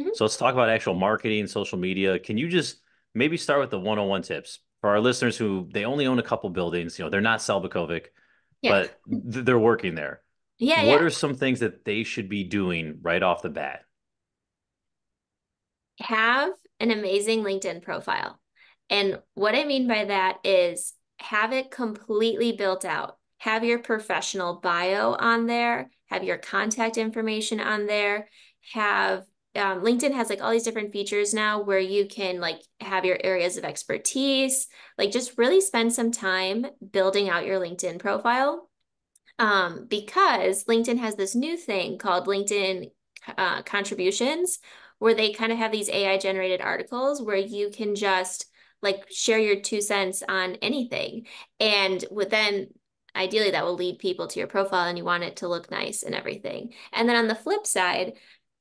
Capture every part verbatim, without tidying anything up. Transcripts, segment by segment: Mm-hmm. So let's talk about actual marketing, social media. Can you just maybe start with the one oh one tips for our listeners who they only own a couple buildings, you know, they're not Selbakovic, yeah. but th- they're working there. Yeah. What yeah. are some things that they should be doing right off the bat? Have an amazing LinkedIn profile. And what I mean by that is have it completely built out. Have your professional bio on there, have your contact information on there, have um, LinkedIn has like all these different features now where you can like have your areas of expertise, like just really spend some time building out your LinkedIn profile um, because LinkedIn has this new thing called LinkedIn uh, contributions where they kind of have these A I generated articles where you can just like share your two cents on anything. And within ideally, that will lead people to your profile and you want it to look nice and everything. And then on the flip side,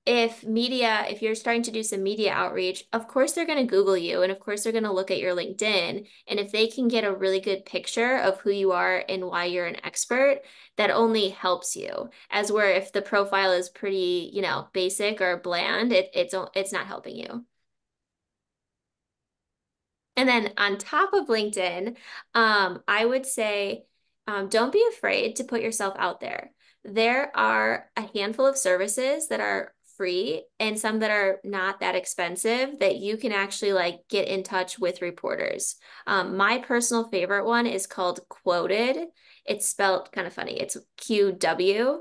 if media, if you're starting to do some media outreach, of course, they're going to Google you. And of course, they're going to look at your LinkedIn. And if they can get a really good picture of who you are and why you're an expert, that only helps you. As where if the profile is pretty, you know, basic or bland, it, it's, it's not helping you. And then on top of LinkedIn, um, I would say, Um, don't be afraid to put yourself out there. There are a handful of services that are free and some that are not that expensive that you can actually like get in touch with reporters. Um, my personal favorite one is called Quoted. It's spelled kind of funny. It's Q W.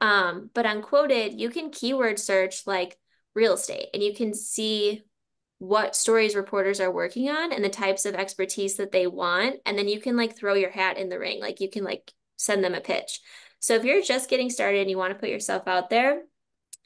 Um, but on Quoted, you can keyword search like real estate and you can see what stories reporters are working on and the types of expertise that they want. And then you can like throw your hat in the ring. Like you can like send them a pitch. So if you're just getting started and you want to put yourself out there,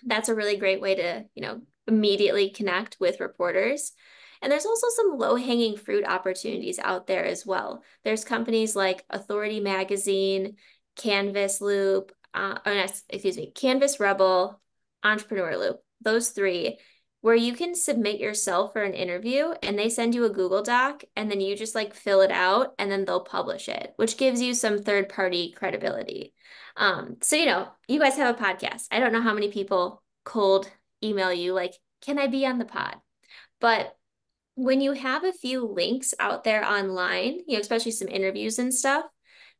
that's a really great way to, you know, immediately connect with reporters. And there's also some low-hanging fruit opportunities out there as well. There's companies like Authority Magazine, Canvas Loop, uh, or no, excuse me, Canvas Rebel, Entrepreneur Loop, those three, where you can submit yourself for an interview and they send you a Google Doc and then you just like fill it out and then they'll publish it, which gives you some third party credibility. Um, so, you know, you guys have a podcast. I don't know how many people cold email you like, can I be on the pod? But when you have a few links out there online, you know, especially some interviews and stuff,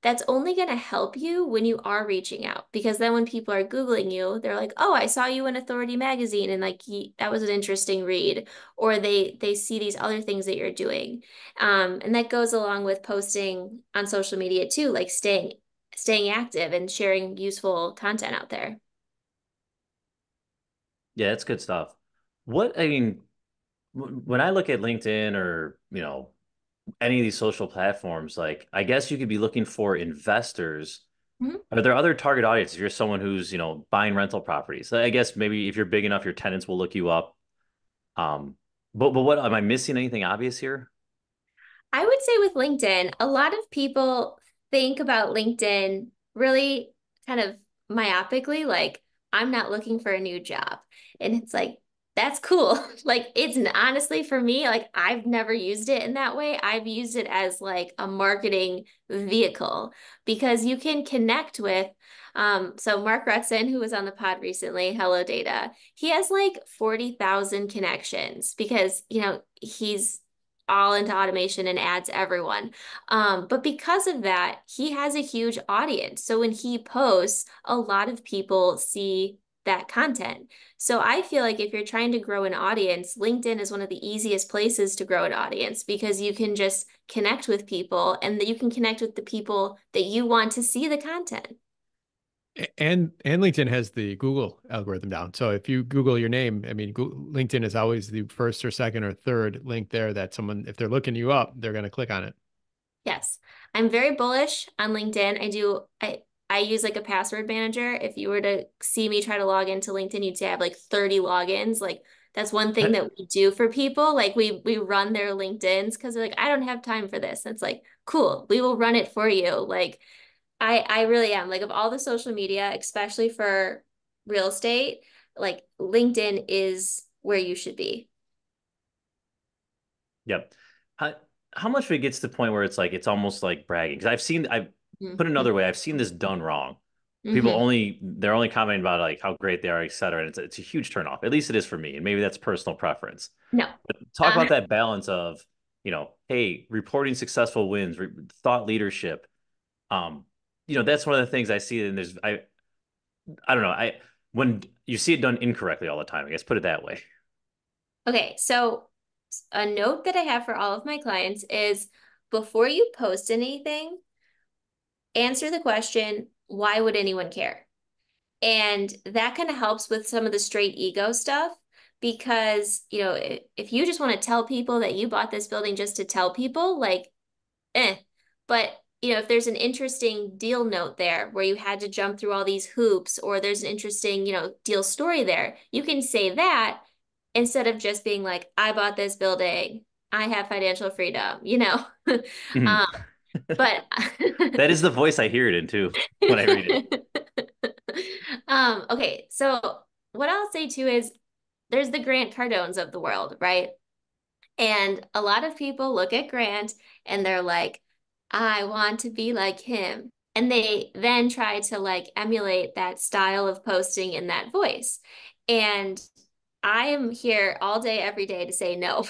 that's only going to help you when you are reaching out, because then when people are Googling you, they're like, oh, I saw you in Authority Magazine and like that was an interesting read, or they they see these other things that you're doing. Um, and that goes along with posting on social media too, like staying staying active and sharing useful content out there. Yeah, that's good stuff. What I mean, when I look at LinkedIn or, you know, any of these social platforms, like I guess you could be looking for investors. Mm-hmm. Are there other target audiences? If you're someone who's, you know, buying rental properties, I guess maybe if you're big enough, your tenants will look you up. Um, but but what am I missing? Anything obvious here? I would say with LinkedIn, a lot of people think about LinkedIn really kind of myopically, like I'm not looking for a new job, and it's like, that's cool. Like it's honestly for me, like I've never used it in that way. I've used it as like a marketing vehicle because you can connect with, um, so Mark Rutzen, who was on the pod recently, Hello Data, he has like forty thousand connections because, you know, he's all into automation and ads everyone. Um, but because of that, he has a huge audience. So when he posts, a lot of people see that content. So I feel like if you're trying to grow an audience, LinkedIn is one of the easiest places to grow an audience because you can just connect with people and that you can connect with the people that you want to see the content. And and LinkedIn has the Google algorithm down. So if you Google your name, I mean, Google, LinkedIn is always the first or second or third link there that someone, if they're looking you up, they're going to click on it. Yes. I'm very bullish on LinkedIn. I do. I I use like a password manager. If you were to see me try to log into LinkedIn, you'd say I have like thirty logins. Like that's one thing that we do for people. Like we we run their LinkedIns because they're like, I don't have time for this. And it's like, cool, we will run it for you. Like I I really am. Like of all the social media, especially for real estate, like LinkedIn is where you should be. Yep. How, how much of it gets to the point where it's like, it's almost like bragging? Because I've seen, I've, Put another way, I've seen this done wrong, People mm-hmm. only, they're only commenting about like how great they are, et cetera. And it's, it's a huge turnoff. At least it is for me. And maybe that's personal preference. No. But talk uh-huh. about that balance of, you know, hey, reporting successful wins, re thought leadership. Um, you know, that's one of the things I see. And there's, I, I don't know. I, when you see it done incorrectly all the time, I guess, put it that way. Okay. So a note that I have for all of my clients is before you post anything, answer the question, why would anyone care? And that kind of helps with some of the straight ego stuff, because, you know, if, if you just want to tell people that you bought this building just to tell people, like, eh. But, you know, if there's an interesting deal note there where you had to jump through all these hoops, or there's an interesting, you know, deal story there, you can say that instead of just being like, I bought this building, I have financial freedom, you know. Mm-hmm. um, But that is the voice I hear it in too when I read it. Um, okay, so what I'll say too is there's the Grant Cardones of the world, right? And a lot of people look at Grant and they're like, I want to be like him. And they then try to like emulate that style of posting and that voice. And I am here all day, every day to say no.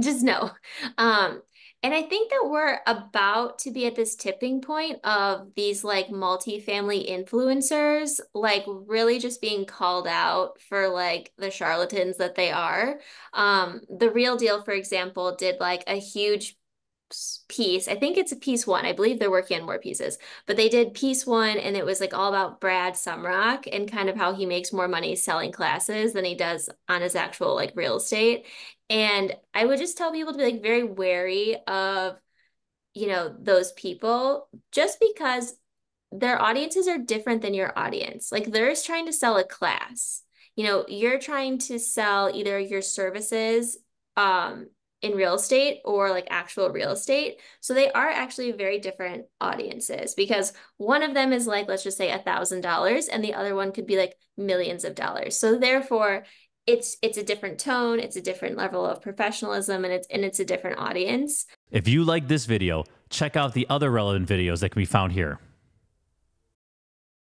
Just no. Um, And I think that we're about to be at this tipping point of these like multifamily influencers, like really just being called out for like the charlatans that they are. Um, The Real Deal, for example, did like a huge piece. I think it's a piece one. I believe they're working on more pieces, but they did piece one, and it was like all about Brad Sumrock and kind of how he makes more money selling classes than he does on his actual like real estate. And I would just tell people to be like very wary of, you know, those people, just because their audiences are different than your audience. Like theirs trying to sell a class, you know, you're trying to sell either your services um, in real estate or like actual real estate. So they are actually very different audiences, because one of them is like, let's just say a thousand dollars and the other one could be like millions of dollars. So therefore, It's it's a different tone, it's a different level of professionalism, and it's and it's a different audience. If you like this video, check out the other relevant videos that can be found here.